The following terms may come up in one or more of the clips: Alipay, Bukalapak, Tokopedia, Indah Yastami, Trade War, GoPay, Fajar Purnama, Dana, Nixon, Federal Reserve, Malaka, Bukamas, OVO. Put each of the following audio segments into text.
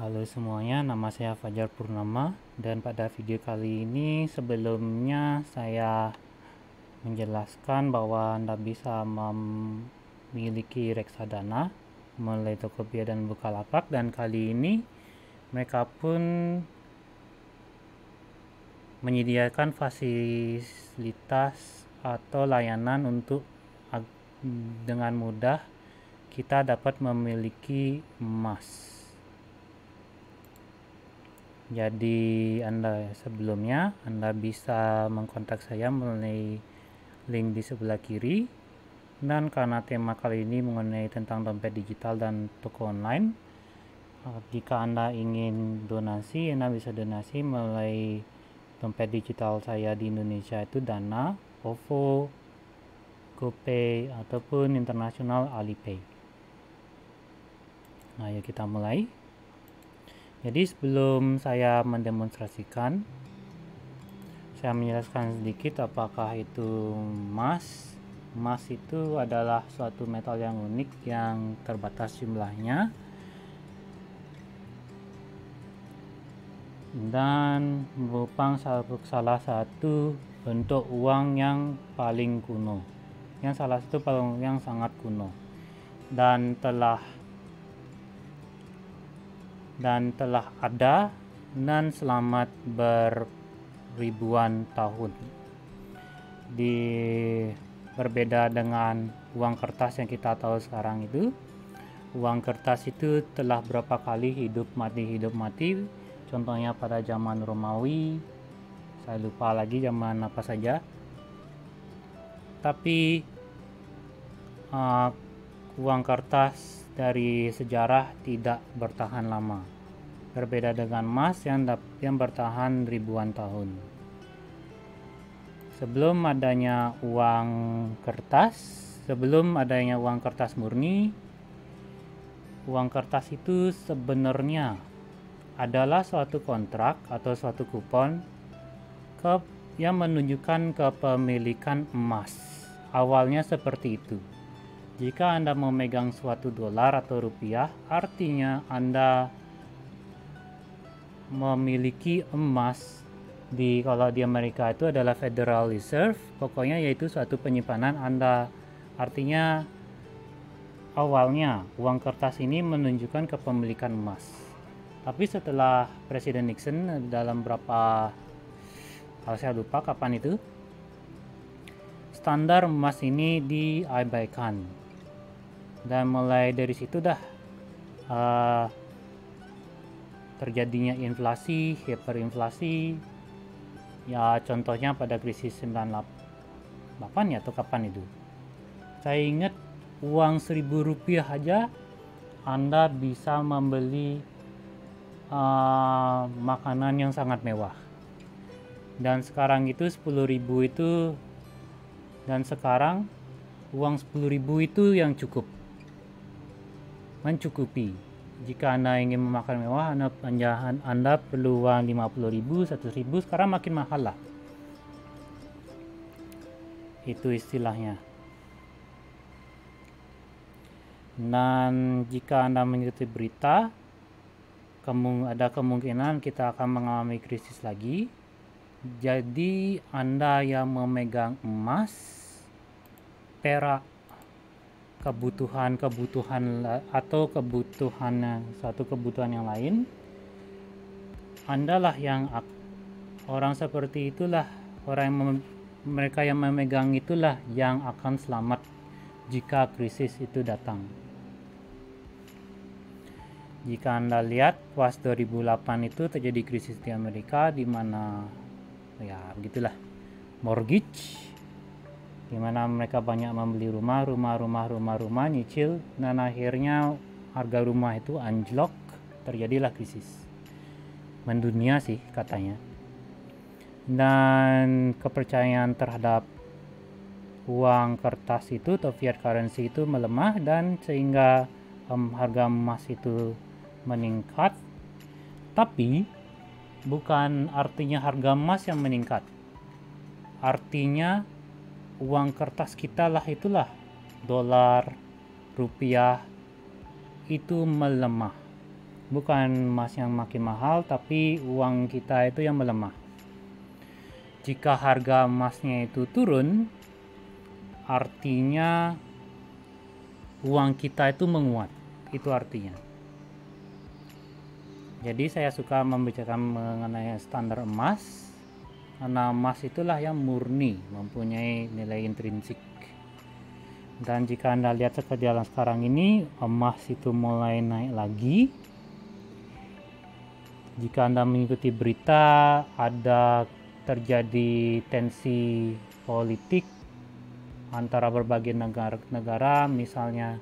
Halo semuanya, nama saya Fajar Purnama, dan pada video kali ini sebelumnya saya menjelaskan bahwa Anda bisa memiliki reksadana melalui Tokopedia dan Bukalapak, dan kali ini mereka pun menyediakan fasilitas atau layanan untuk dengan mudah kita dapat memiliki emas. Jadi sebelumnya Anda bisa mengkontak saya melalui link di sebelah kiri. Dan karena tema kali ini mengenai tentang dompet digital dan toko online, jika Anda ingin donasi, Anda bisa donasi melalui dompet digital saya di Indonesia, itu Dana, OVO, GoPay, ataupun internasional Alipay. Nah, ayo kita mulai. Jadi sebelum saya mendemonstrasikan, saya menjelaskan sedikit apakah itu emas. Emas itu adalah suatu metal yang unik yang terbatas jumlahnya. Dan merupakan salah satu bentuk uang yang paling kuno. Yang sangat kuno. Dan telah ada dan selamat berribuan tahun. Berbeda dengan uang kertas yang kita tahu sekarang itu, uang kertas itu telah berapa kali hidup mati. Contohnya pada zaman Romawi, saya lupa lagi zaman apa saja. Tapi uang kertas dari sejarah tidak bertahan lama, berbeda dengan emas yang bertahan ribuan tahun. Sebelum adanya uang kertas murni, uang kertas itu sebenarnya adalah suatu kontrak atau suatu kupon yang menunjukkan kepemilikan emas. Awalnya seperti itu. Jika Anda memegang suatu dolar atau rupiah, artinya Anda memiliki emas. Kalau di Amerika itu adalah Federal Reserve, pokoknya yaitu suatu penyimpanan Anda. Artinya awalnya uang kertas ini menunjukkan kepemilikan emas. Tapi setelah Presiden Nixon dalam saya lupa kapan itu, standar emas ini diabaikan. Dan mulai dari situ terjadinya inflasi, hiperinflasi. Ya, contohnya pada krisis 98 ya, atau kapan itu. Saya ingat uang Rp1.000 aja Anda bisa membeli makanan yang sangat mewah. Dan sekarang itu Rp10.000 itu, dan sekarang uang Rp10.000 itu yang cukup. Mencukupi. Jika Anda ingin memakan mewah, Anda perlu uang Rp50.000, Rp100.000, sekarang makin mahal lah. Itu istilahnya. Dan jika Anda mengikuti berita, ada kemungkinan kita akan mengalami krisis lagi. Jadi Anda yang memegang emas, perak, kebutuhan yang lain, Anda lah yang orang seperti itulah, mereka yang memegang itulah yang akan selamat jika krisis itu datang. Jika Anda lihat pas 2008 itu terjadi krisis di Amerika, di mana ya begitulah mortgage, dimana mereka banyak membeli rumah, nyicil, dan akhirnya harga rumah itu anjlok, terjadilah krisis, mendunia sih katanya. Dan kepercayaan terhadap uang kertas itu atau fiat currency itu melemah, dan sehingga harga emas itu meningkat. Tapi bukan artinya harga emas yang meningkat, artinya uang kertas kita lah, itulah dolar, rupiah, itu melemah. bukan emas yang makin mahal, tapi uang kita itu yang melemah. Jika harga emasnya itu turun, artinya uang kita itu menguat, itu artinya. Jadi saya suka membicarakan mengenai standar emas, karena emas itulah yang murni mempunyai nilai intrinsik. Dan jika Anda lihat sekarang ini, emas itu mulai naik lagi. Jika Anda mengikuti berita, ada terjadi tensi politik antara berbagai negara, misalnya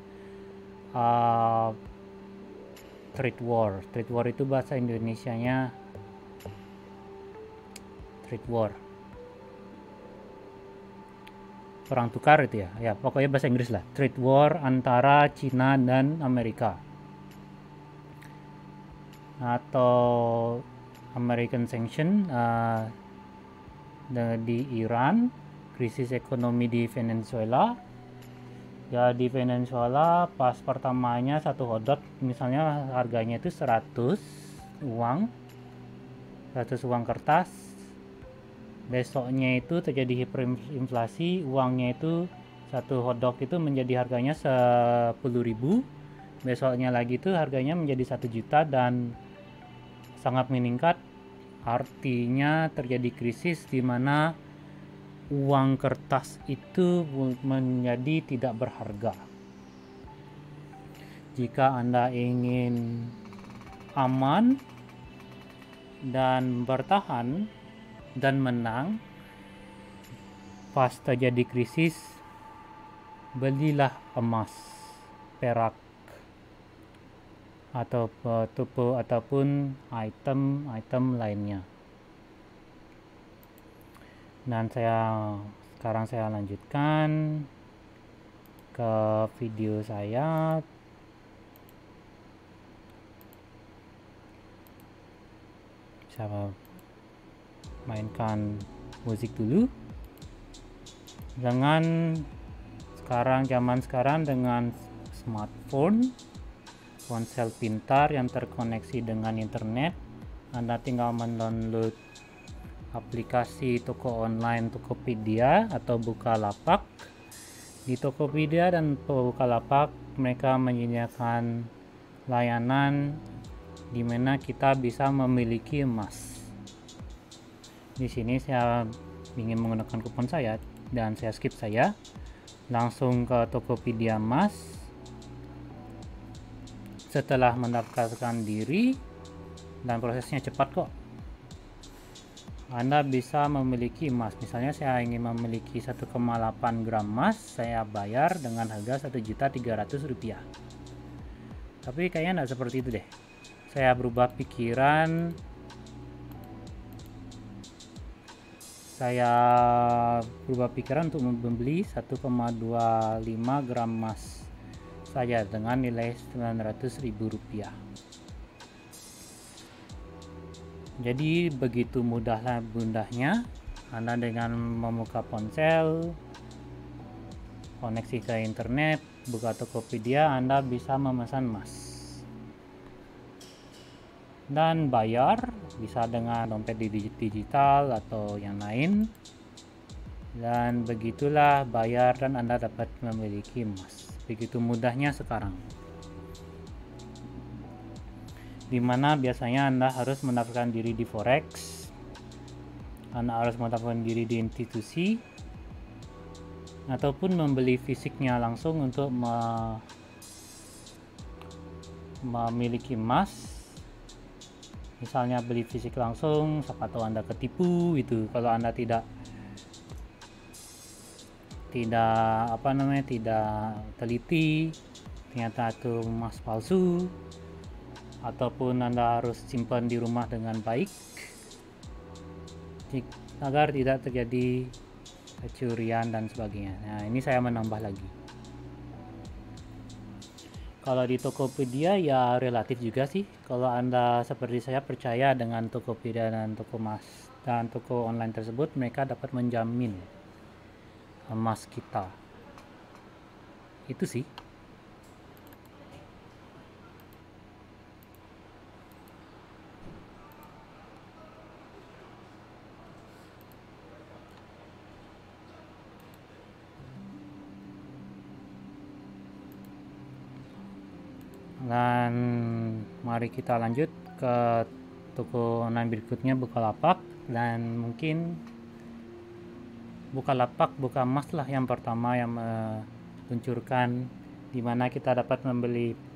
Trade War. Trade War itu bahasa Indonesianya Trade War, perang tukar itu ya, pokoknya bahasa Inggris lah. Trade war antara Cina dan Amerika, atau American sanction di Iran, krisis ekonomi di Venezuela. Ya di Venezuela pas pertamanya satu hodot misalnya harganya itu 100 uang kertas. Besoknya itu terjadi hiperinflasi, uangnya itu satu hotdog itu menjadi harganya 10.000, besoknya lagi itu harganya menjadi 1 juta dan sangat meningkat. Artinya terjadi krisis di mana uang kertas itu menjadi tidak berharga. Jika Anda ingin aman dan bertahan dan menang pas terjadi krisis, belilah emas, perak, atau tupu ataupun item-item lainnya. Dan sekarang saya lanjutkan ke video saya. Saya mainkan musik dulu. Dengan zaman sekarang dengan smartphone, ponsel pintar yang terkoneksi dengan internet, Anda tinggal mendownload aplikasi toko online Tokopedia atau Bukalapak. Di Tokopedia dan Bukalapak mereka menyediakan layanan di mana kita bisa memiliki emas. Di sini saya ingin menggunakan kupon saya dan saya skip saya langsung ke Tokopedia Mas. Setelah mendaftarkan diri, dan prosesnya cepat kok, Anda bisa memiliki emas. Misalnya saya ingin memiliki 1,8 gram emas, saya bayar dengan harga Rp1.300. Tapi kayaknya tidak seperti itu deh. Saya berubah pikiran. Saya berubah pikiran untuk membeli 1,25 gram emas saja dengan nilai Rp900.000. Jadi begitu mudahnya Anda dengan membuka ponsel, koneksi ke internet, buka Tokopedia, Anda bisa memesan emas dan bayar, bisa dengan dompet digital atau yang lain. Dan begitulah bayar dan Anda dapat memiliki emas. Begitu mudahnya sekarang, dimana biasanya Anda harus mendaftarkan diri di forex, Anda harus mendaftarkan diri di institusi, ataupun membeli fisiknya langsung untuk memiliki emas. Misalnya beli fisik langsung, siapa tahu Anda ketipu itu. Kalau Anda tidak teliti, ternyata itu emas palsu, ataupun Anda harus simpan di rumah dengan baik agar tidak terjadi kecurian dan sebagainya. Nah, ini saya menambah lagi. Kalau di Tokopedia ya relatif juga sih. Kalau Anda seperti saya percaya dengan Tokopedia dan toko emas dan toko online tersebut, mereka dapat menjamin emas kita. Itu sih. Dan mari kita lanjut ke toko online berikutnya, Bukalapak. Dan mungkin Bukalapak, Bukamas lah yang pertama yang meluncurkan di mana kita dapat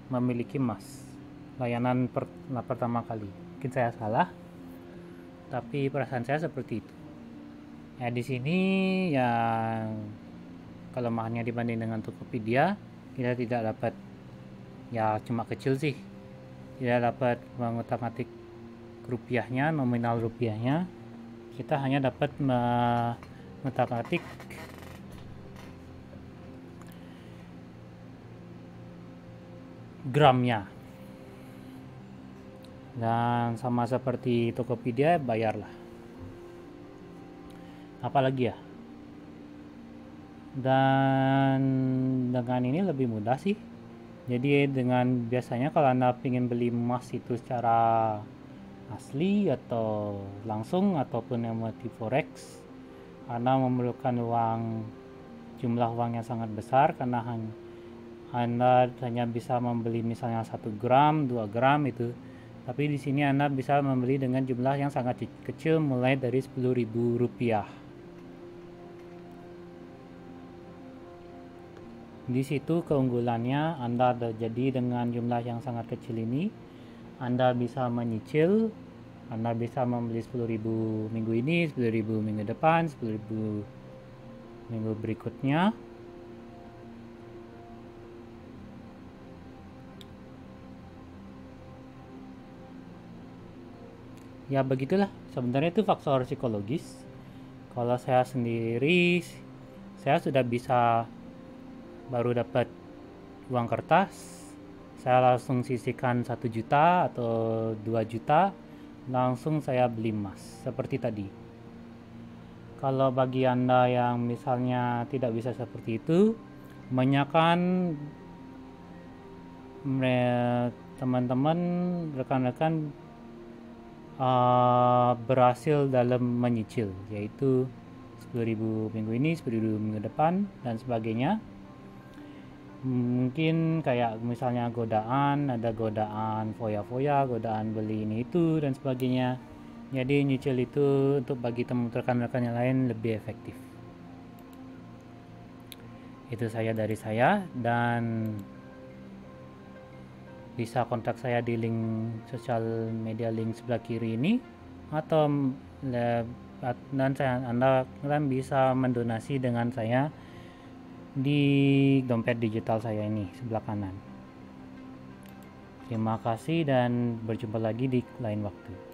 memiliki emas. Layanan pertama kali. Mungkin saya salah, tapi perasaan saya seperti itu. Ya di sini ya kelemahannya dibanding dengan Tokopedia, kita tidak dapat, ya cuma kecil sih. Tidak dapat mengutak-atik rupiahnya, nominal rupiahnya. Kita hanya dapat mengutak-atik gramnya. Dan sama seperti Tokopedia, bayarlah. Apalagi ya. Dan dengan ini lebih mudah sih. Jadi dengan biasanya kalau Anda ingin beli emas itu secara asli atau langsung ataupun emoti forex, Anda memerlukan jumlah uang yang sangat besar karena Anda hanya bisa membeli misalnya 1 gram, 2 gram itu. Tapi di sini Anda bisa membeli dengan jumlah yang sangat kecil mulai dari Rp10.000. Di situ keunggulannya, Anda jadi dengan jumlah yang sangat kecil ini Anda bisa menyicil. Anda bisa membeli 10.000 minggu ini, 10.000 minggu depan, 10.000 minggu berikutnya. Ya begitulah, sebenarnya itu faktor psikologis. Kalau saya sendiri, saya sudah bisa baru dapat uang kertas, saya langsung sisihkan 1 juta atau 2 juta, langsung saya beli emas, seperti tadi. Kalau bagi Anda yang misalnya tidak bisa seperti itu, kebanyakan teman-teman, rekan-rekan berhasil dalam menyicil, yaitu 10.000 minggu ini, 10.000 minggu depan, dan sebagainya. Mungkin kayak misalnya godaan, ada godaan foya-foya, godaan beli ini itu, dan sebagainya. Jadi nyicil itu untuk bagi rekan-rekan yang lain lebih efektif. Itu saya dari saya, dan bisa kontak saya di link sosial media link sebelah kiri ini, atau Anda kan bisa mendonasi dengan saya di dompet digital saya ini sebelah kanan. Terima kasih dan berjumpa lagi di lain waktu.